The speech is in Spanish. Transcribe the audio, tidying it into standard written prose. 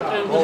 ¡Vamos!